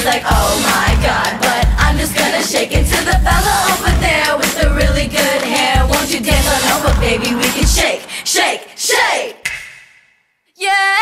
She's like, oh my god, but I'm just gonna shake it to the fella over there with the really good hair. Won't you dance on over, baby? We can shake, shake, shake. Yeah!